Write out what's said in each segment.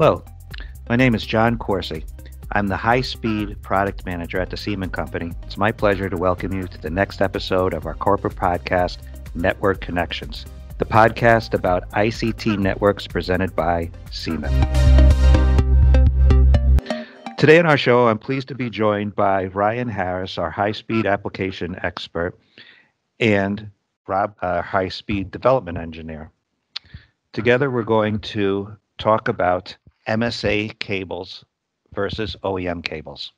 Hello, my name is John Corsi. I'm the high-speed product manager at The Siemon Company. It's my pleasure to welcome you to the next episode of our corporate podcast, Network Connections, the podcast about ICT networks presented by Siemon. Today on our show, I'm pleased to be joined by Ryan Harris, our high-speed application expert, and Rob, our high-speed development engineer. Together, we're going to talk about MSA cables versus OEM cables.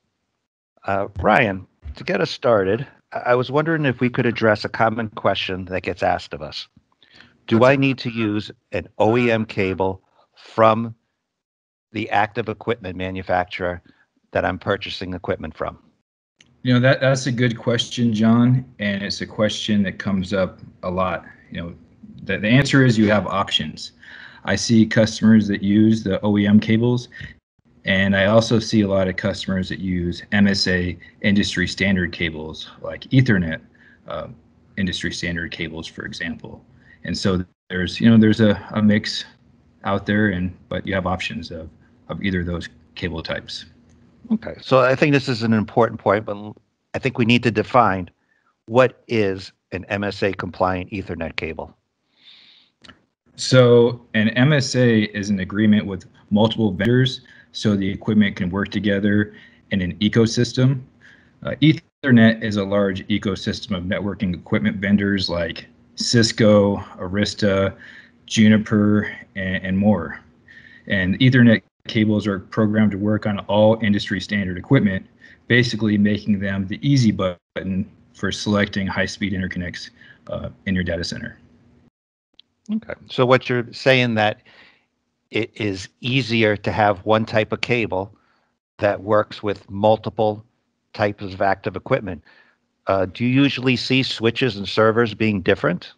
Ryan, to get us started, I was wondering if we could address a common question that gets asked of us. Do I need to use an OEM cable from the active equipment manufacturer that I'm purchasing equipment from? You know, that's a good question, John, and it's a question that comes up a lot. You know, the answer is you have options. I see customers that use the OEM cables, and I also see a lot of customers that use MSA industry standard cables, like Ethernet industry standard cables, for example. And so there's a mix out there, but you have options of either of those cable types. Okay, so I think this is an important point, but I think we need to define what is an MSA compliant Ethernet cable. So an MSA is an agreement with multiple vendors so the equipment can work together in an ecosystem. Ethernet is a large ecosystem of networking equipment vendors like Cisco, Arista, Juniper, and more. And Ethernet cables are programmed to work on all industry standard equipment, basically making them the easy button for selecting high-speed interconnects in your data center. Okay, so what you're saying that it is easier to have one type of cable that works with multiple types of active equipment. Do you usually see switches and servers being different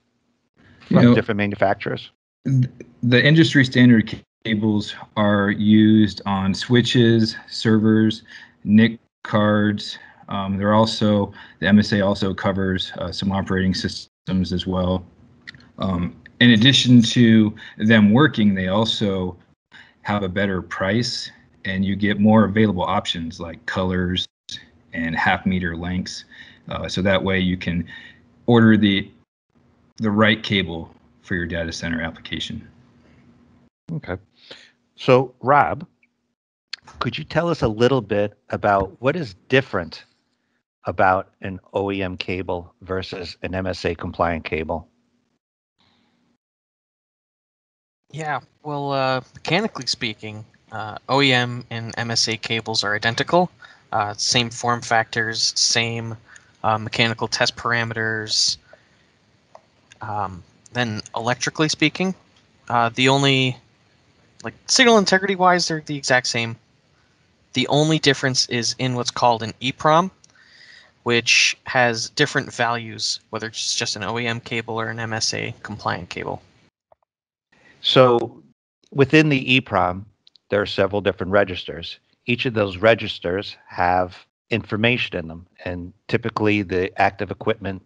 from different manufacturers? The industry standard cables are used on switches, servers, NIC cards. The MSA also covers some operating systems as well. In addition to them working, they also have a better price, and you get more available options like colors and half-meter lengths. So that way you can order the right cable for your data center application. Okay. So, Rob, could you tell us a little bit about what is different about an OEM cable versus an MSA-compliant cable? Yeah, well, mechanically speaking, OEM and MSA cables are identical. Same form factors, same mechanical test parameters. Then electrically speaking, the only, like signal integrity wise, they're the exact same. The only difference is in what's called an EEPROM, which has different values, whether it's just an OEM cable or an MSA compliant cable. So within the EEPROM, there are several different registers. Each of those registers have information in them, and typically the active equipment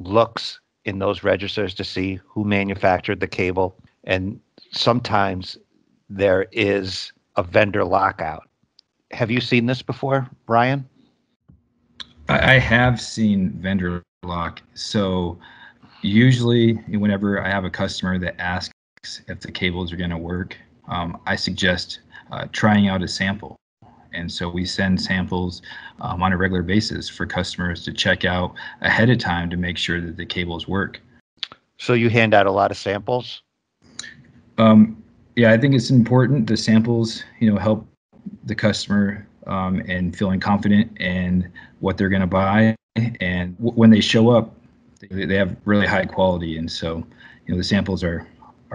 looks in those registers to see who manufactured the cable, and sometimes there is a vendor lockout. Have you seen this before, Ryan? I have seen vendor lock. So usually whenever I have a customer that asks if the cables are going to work, I suggest trying out a sample. And so we send samples on a regular basis for customers to check out ahead of time to make sure that the cables work. So you hand out a lot of samples? Yeah, I think it's important. The samples, help the customer in feeling confident in what they're going to buy. And when they show up, they have really high quality. And so, the samples are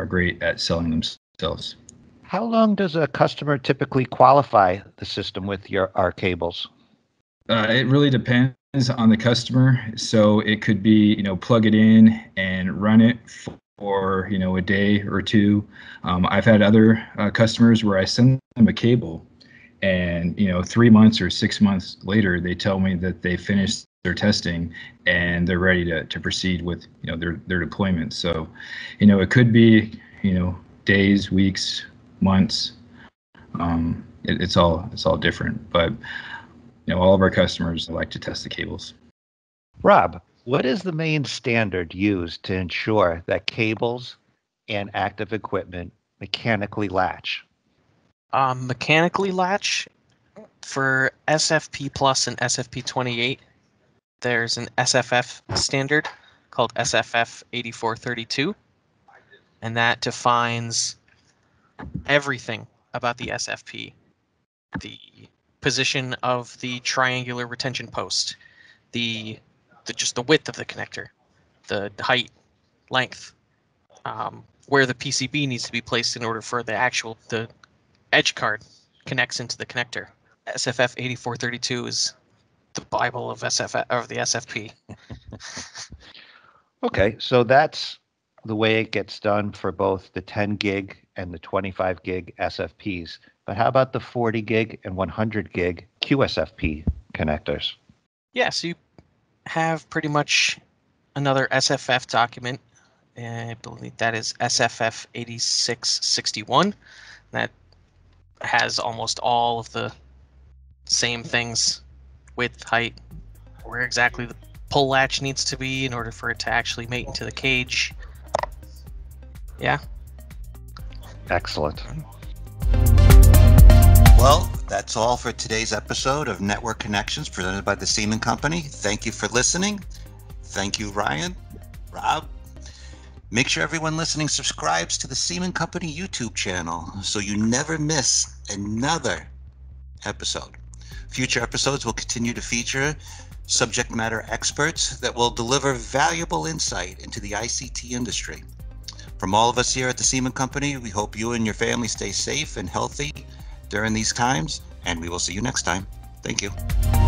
great at selling themselves. How long does a customer typically qualify the system with our cables? It really depends on the customer. So it could be, plug it in and run it for, a day or two. I've had other customers where I send them a cable and, 3 months or 6 months later, they tell me that they finished their testing and they're ready to proceed with their deployment. So it could be days, weeks, months, It's all different, but you know, all of our customers like to test the cables. Rob, what is the main standard used to ensure that cables and active equipment mechanically latch? Mechanically latch for SFP Plus and SFP 28. There's an SFF standard called SFF 8432, and that defines everything about the SFP. The position of the triangular retention post, just the width of the connector, the height, length, where the PCB needs to be placed in order for the edge card connects into the connector. SFF 8432 is the Bible of the SFP. Okay, so that's the way it gets done for both the 10 gig and the 25 gig SFPs. But how about the 40 gig and 100 gig QSFP connectors? Yeah, so you have pretty much another SFF document. I believe that is SFF 8661. That has almost all of the same things: width, height, where exactly the pull latch needs to be in order for it to actually mate into the cage. Yeah. Excellent. Well, that's all for today's episode of Network Connections presented by the Siemon Company. Thank you for listening. Thank you, Ryan, Rob. Make sure everyone listening subscribes to the Siemon Company YouTube channel so you never miss another episode. Future episodes will continue to feature subject matter experts that will deliver valuable insight into the ICT industry. From all of us here at the Siemon Company, we hope you and your family stay safe and healthy during these times, and we will see you next time. Thank you.